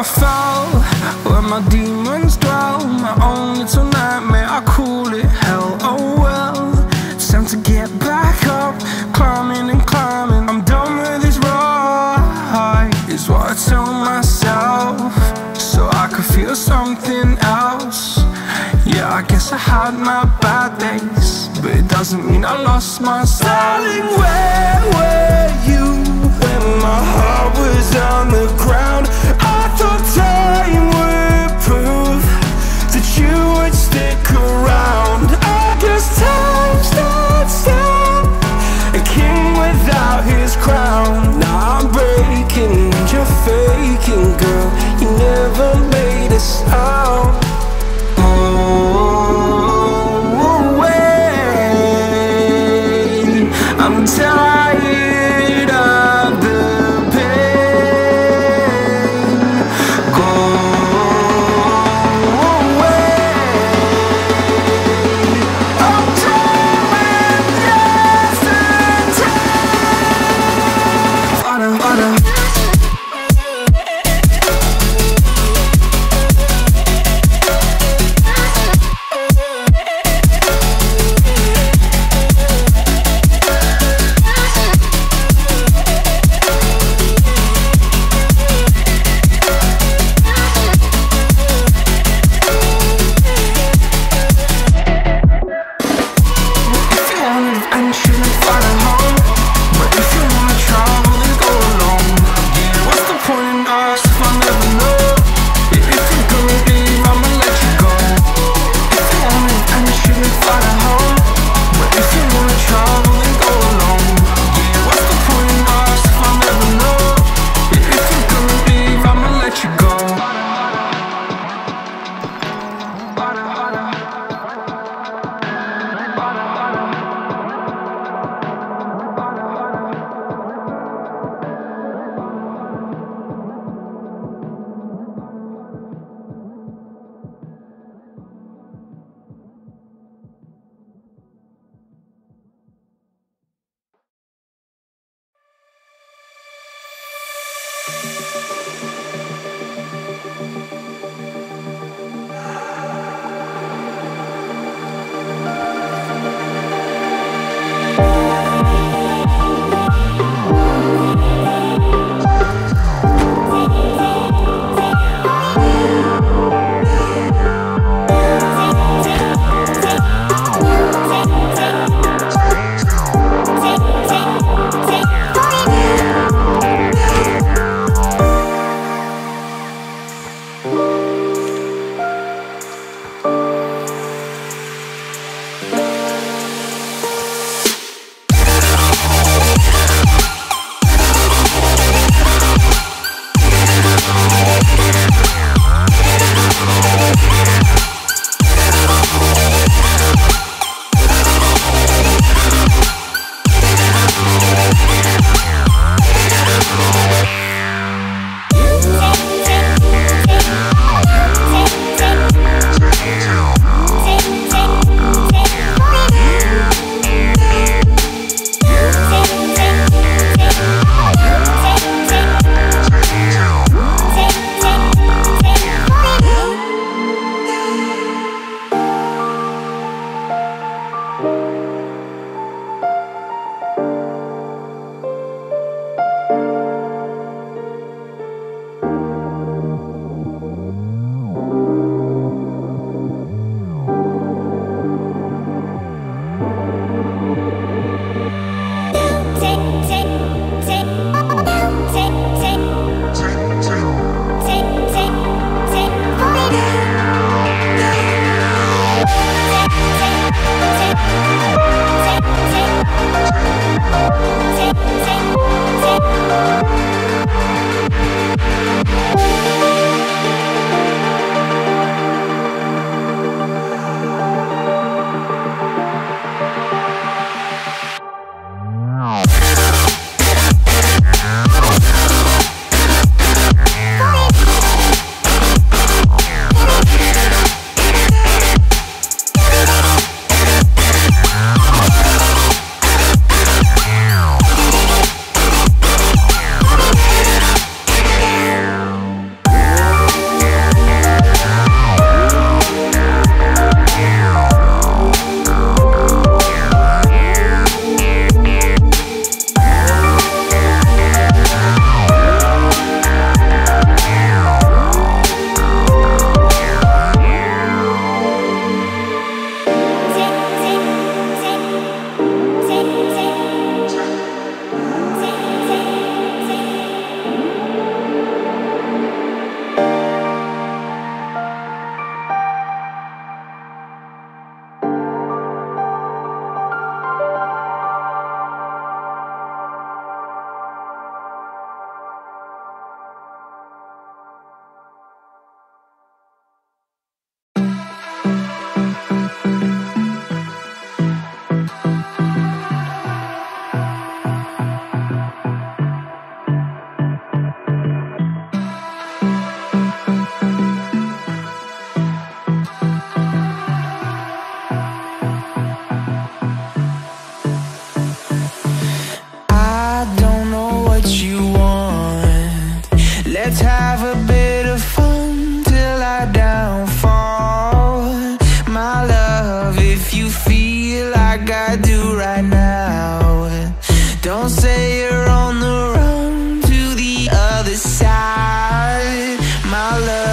I fell where my demons dwell. My own little nightmare, I call it hell. Oh well, it's time to get back up. Climbing and climbing, I'm done with this ride, is what I tell myself, so I could feel something else. Yeah, I guess I had my bad days, but it doesn't mean I lost myself. Darling, where were you when my heart was on the ground? Time would prove that you would stick around. I guess time stands down, a king without his crown. Now I'm breaking and you're faking, girl. You never made a sound. Oh, away, I'm tired. Don't say you're on the run to the other side, my love.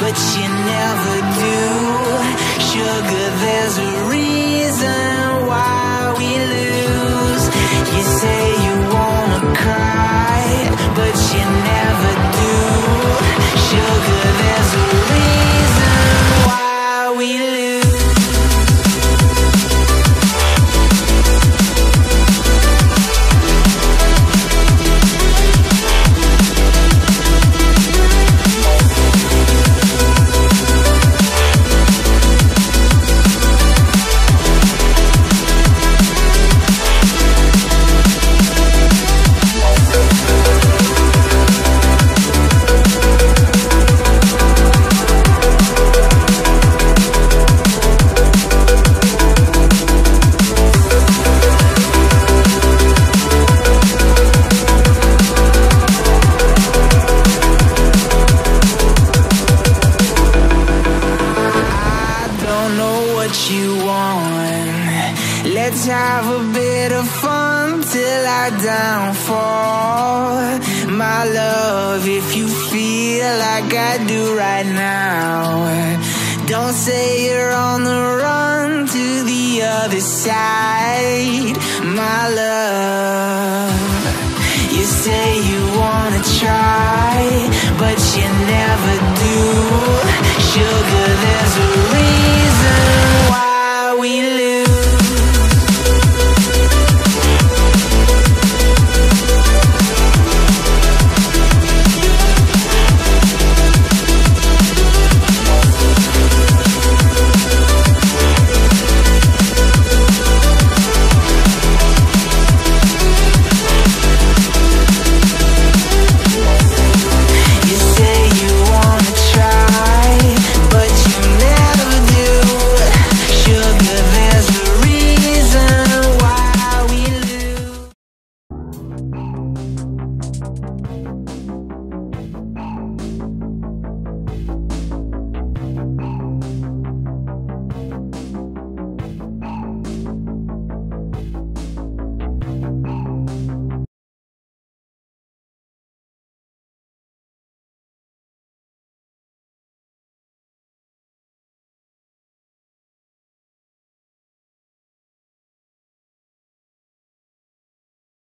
But you never do. Sugar, there's a reason why we lose. You say you wanna cry, but you never do. Sugar, there's a reason why we lose. Let's have a bit of fun till I downfall, my love. If you feel like I do right now, don't say you're on the run to the other side, my love. You say you wanna try, but you never do. Sugar,